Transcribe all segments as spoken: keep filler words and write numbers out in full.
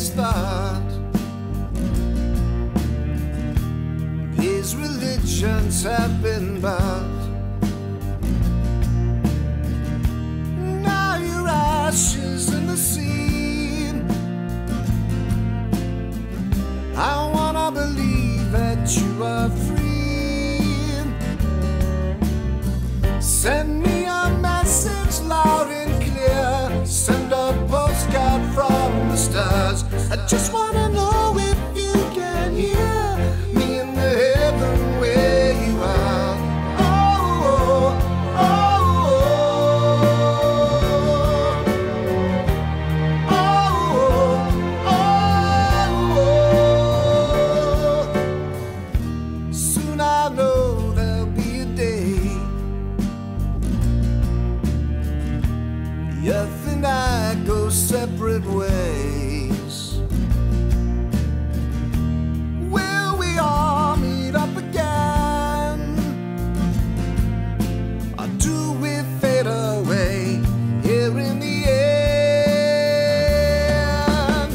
has thought these religions have been bought. Now your ashes in the sea. I wanna believe that you are free. Send me a message loud and clear. Send a postcard from the stars. I just wanna know if you can hear me in the heaven where you are. Oh, oh, oh, oh, oh, oh, oh. Soon I know there'll be a day the earth and I go separate ways, will we all meet up again, or do we fade away here in the end?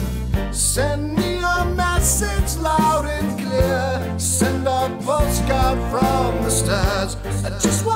Send me a message loud and clear. Send a postcard from the stars. I just want